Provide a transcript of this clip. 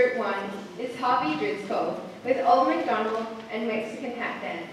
Group 1 is Harvey Driscoll with Old MacDonald and Mexican Hat Dance.